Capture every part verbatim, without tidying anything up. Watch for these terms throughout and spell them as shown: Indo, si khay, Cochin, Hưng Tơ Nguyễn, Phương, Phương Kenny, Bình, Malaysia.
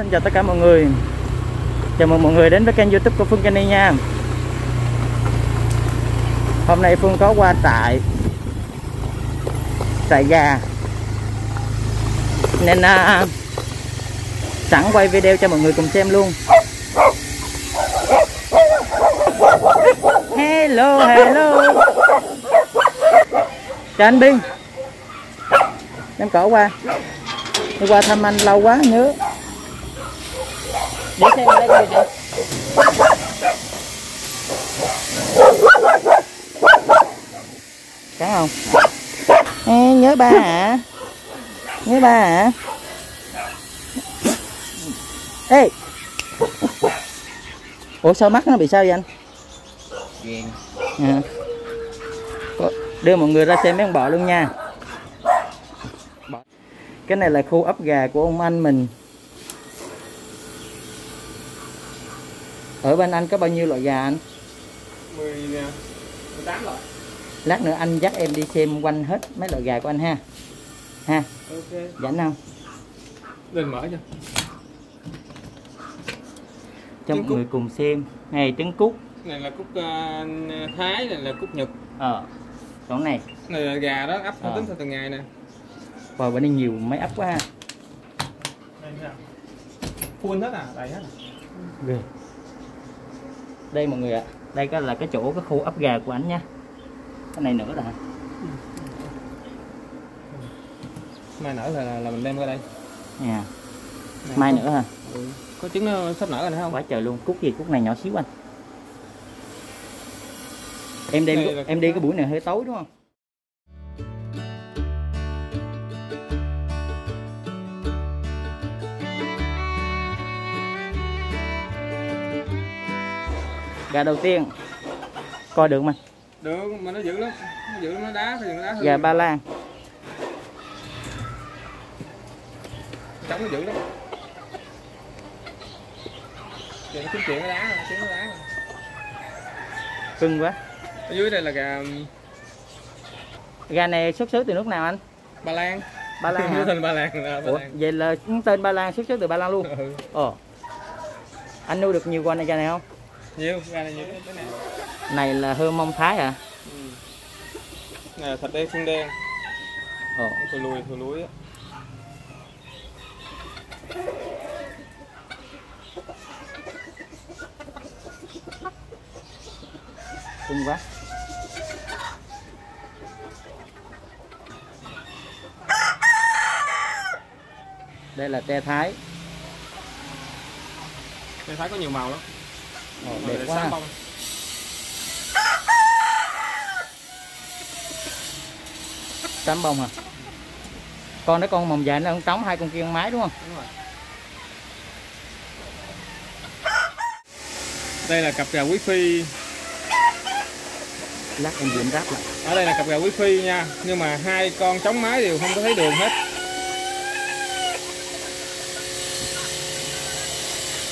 Xin chào tất cả mọi người. Chào mừng mọi người đến với kênh YouTube của Phương Kenny nha. Hôm nay Phương có qua trại trại gà nên à, sẵn quay video cho mọi người cùng xem luôn. Hello, hello. Chào anh Bình. Em cỏ qua. Đi qua thăm anh lâu quá nhớ. Để xem đây rồi nè. Cắn không? Ê, nhớ ba hả? Nhớ ba hả? Ê. Ủa sao mắt nó bị sao vậy anh? À. Đưa mọi người ra xem mấy con bọ luôn nha. Cái này là khu ấp gà của ông anh mình. Ở bên anh có bao nhiêu loại gà anh? mười, mười tám loại. Lát nữa anh dắt em đi xem quanh hết mấy loại gà của anh ha. Ha. Ok. Rảnh không? Lên mở cho. Cho mọi người cùng xem. Này trứng cút. Này là cút uh, Thái, này là cút Nhật. Ờ. Còn này. Này là gà đó ấp ờ. tính theo từng ngày nè. Và bên đây nhiều máy ấp quá ha. Full hết à, đầy hết à. Ghê. Đây mọi người ạ, à. Đây cái là cái chỗ cái khu ấp gà của ảnh nha. Cái này nữa là mai nở là, là mình đem qua đây. À. Mai nữa hả? Ừ. Có trứng nó sắp nở rồi không? Quá trời luôn, cút gì cút này nhỏ xíu anh. Em đem em cũng... đi cái buổi này hơi tối đúng không? Gà đầu tiên coi được mà được mà nó dữ lắm, nó dữ lắm, nó đá thì nó đá. Gà Ba Lan trống nó dữ lắm, chuyện nó kiếm chuyện nó đá, nó kiếm nó đá cưng quá. Ở dưới đây là gà gà này xuất xứ từ nước nào anh? Ba Lan. Ba Lan hả? Tên Ba Lan là Ba Ủa, Lan. Vậy là tên Ba Lan xuất xứ từ Ba Lan luôn. Ừ. Ồ, anh nuôi được nhiều con này gà này không? Nhiều, gà này nhiều. Này là hươu mông Thái hả? À? Ừ. Này là thạch đen xương đen. Ồ, thù lùi, thù lúi á. Cưng quá. Đây là te Thái. Te Thái có nhiều màu lắm. Ồ, đẹp quá ha. Tám bông hả? À? Con đó con mồng dài nó không trống, hai con kia con mái đúng không? Đúng rồi. Đây là cặp gà Quý Phi. Lát em dịm ráp lại. Ở đây là cặp gà Quý Phi nha, nhưng mà hai con trống mái đều không có thấy đường hết.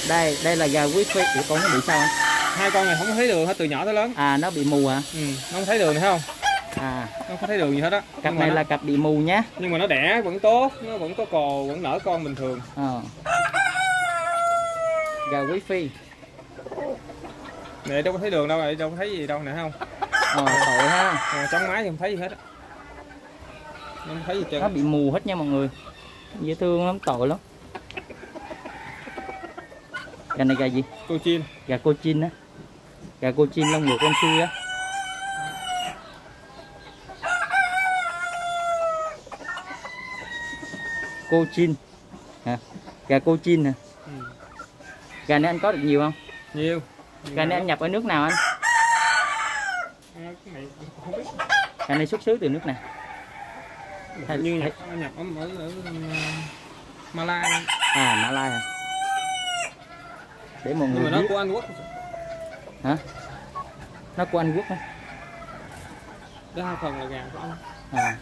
Đây, đây là gà Quý Phi của con nó bị sao anh? Hai con này không thấy đường hết từ nhỏ tới lớn. À, nó bị mù hả? Ừ, nó không thấy đường thấy không? À, nó không có thấy đường gì hết á. Cặp này nó... là cặp bị mù nhá. Nhưng mà nó đẻ vẫn tốt, nó vẫn có cò, vẫn nở con bình thường. Ờ. Gà Quý Phi. Này đâu có thấy đường đâu, này đâu có thấy gì đâu nè không? Ờ, tội ha. À, trống mái thì không thấy gì hết á. Không thấy gì trơn. Nó bị mù hết nha mọi người. Dễ thương lắm, tội lắm. Gà này gà gì? Cochin. Gà Cochin á. Gà Cochin lông ngược lông xuôi á. Cochin hả? Gà Cochin hả? Ừ. Gà này anh có được nhiều không? Nhiều. Gà này anh nhập ở nước nào anh? À, cái này không biết. Gà này xuất xứ từ nước nào? Hay, như nhập, hay... nhập ở, ở, ở Malaysia. À, Malaysia hả? Để mọi người. Nhưng mà nó biết. Của Anh Quốc hả? Nó của Anh Quốc hả? Đó hai phần là gà của Anh. À.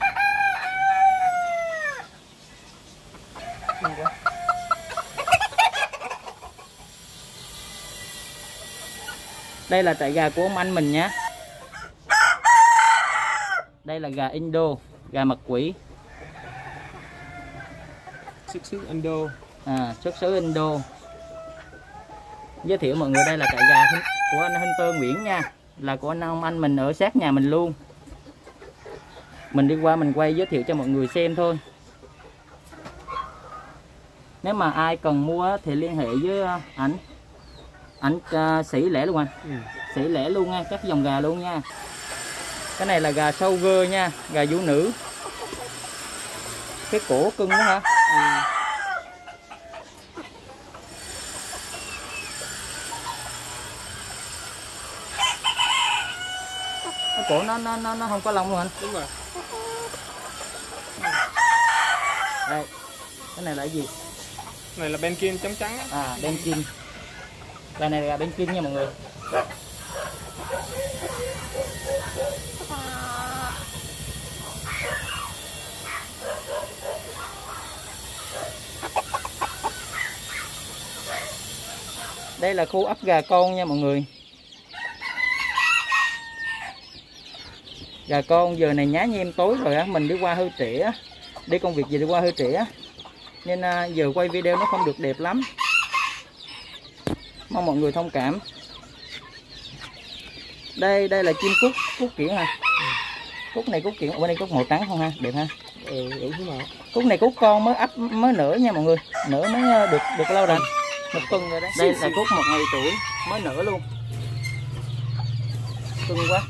Đây là trại gà của ông anh mình nhé. Đây là gà Indo, gà mặt quỷ. Xuất xứ Indo. à, xuất xứ Indo. Giới thiệu mọi người đây là cạy gà của anh Hưng Tơ Nguyễn nha, là của anh ông anh mình ở sát nhà mình luôn. Mình đi qua mình quay giới thiệu cho mọi người xem thôi. Nếu mà ai cần mua thì liên hệ với ảnh, ảnh uh, sỉ lẻ luôn anh, ừ. sỉ lẻ luôn nha, các dòng gà luôn nha. Cái này là gà sâu gơ nha, gà vũ nữ. Cái cổ cưng đó hả? Ừ. Cổ nó nó nó nó không có lông luôn anh. Đúng rồi. Đây, cái này là cái gì? Cái này là ben kim chấm trắng. À, ben kim. Cái này là ben kim nha mọi người. Đây là khu ấp gà con nha mọi người. Gà con giờ này nhá nhem tối rồi á, mình đi qua hơi trễ á, đi công việc gì đi qua hơi trễ á, nên giờ quay video nó không được đẹp lắm, mong mọi người thông cảm. Đây đây là chim cút, cút kiểng ha, cút này cút kiểng, ở bên đây cút màu trắng không ha, đẹp ha. Ừ, cút này cút con mới ấp mới nở nha mọi người, nở mới được được lâu rồi, một tuần rồi đấy. Đây là cút một ngày tuổi mới nở luôn, cưng quá.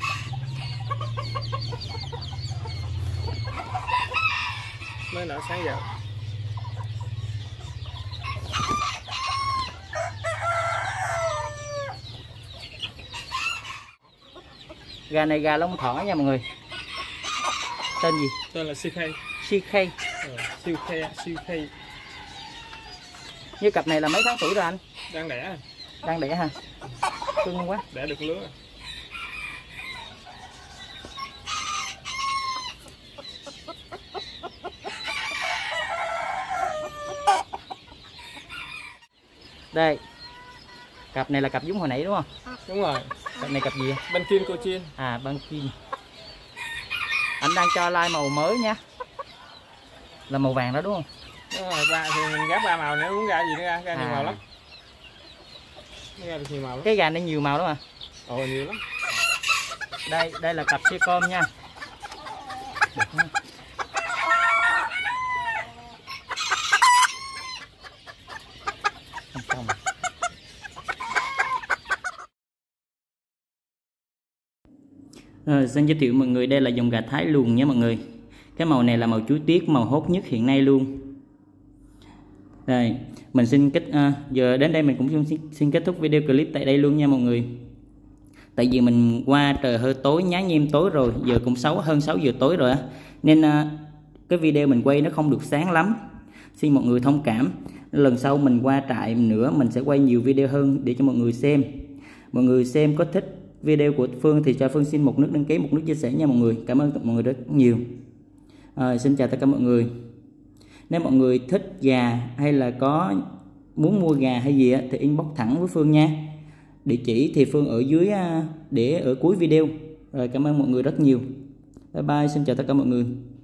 Mới nở sáng giờ. Gà này gà lông thỏ nha mọi người. Tên gì? Tên là si khay. Si khay. Ừ, si khay, si khay. Như cặp này là mấy tháng tuổi rồi anh? Đang đẻ. Đang đẻ hả? Cưng quá. Đẻ được lứa. Đây, cặp này là cặp giống hồi nãy đúng không? Đúng rồi. Cặp này cặp gì? Ban kim Cochin. À, ban kim. Anh đang cho lai màu mới nha, là màu vàng đó đúng không? Đúng rồi, ba thì mình gáp ba màu, nếu muốn ra gì nữa ra, ra à. Nhiều màu lắm, ra được nhiều màu lắm. Cái gà này nhiều màu đó mà. Ồ, nhiều lắm. Đây, đây là cặp si khay nha. Rồi, xin giới thiệu mọi người đây là dòng gà Thái luồng nhé mọi người. Cái màu này là màu chuối tuyết, màu hot nhất hiện nay luôn. Đây, mình xin kết à, giờ đến đây mình cũng xin, xin kết thúc video clip tại đây luôn nha mọi người. Tại vì mình qua trời hơi tối, nhá nhem tối rồi, giờ cũng sáu hơn sáu giờ tối rồi á, nên à, cái video mình quay nó không được sáng lắm. Xin mọi người thông cảm. Lần sau mình qua trại nữa mình sẽ quay nhiều video hơn để cho mọi người xem. Mọi người xem có thích video của Phương thì cho Phương xin một nút đăng ký, một nút chia sẻ nha mọi người. Cảm ơn mọi người rất nhiều. À, xin chào tất cả mọi người. Nếu mọi người thích gà hay là có muốn mua gà hay gì thì inbox thẳng với Phương nha. Địa chỉ thì Phương ở dưới để ở cuối video. Rồi, cảm ơn mọi người rất nhiều. Bye bye, xin chào tất cả mọi người.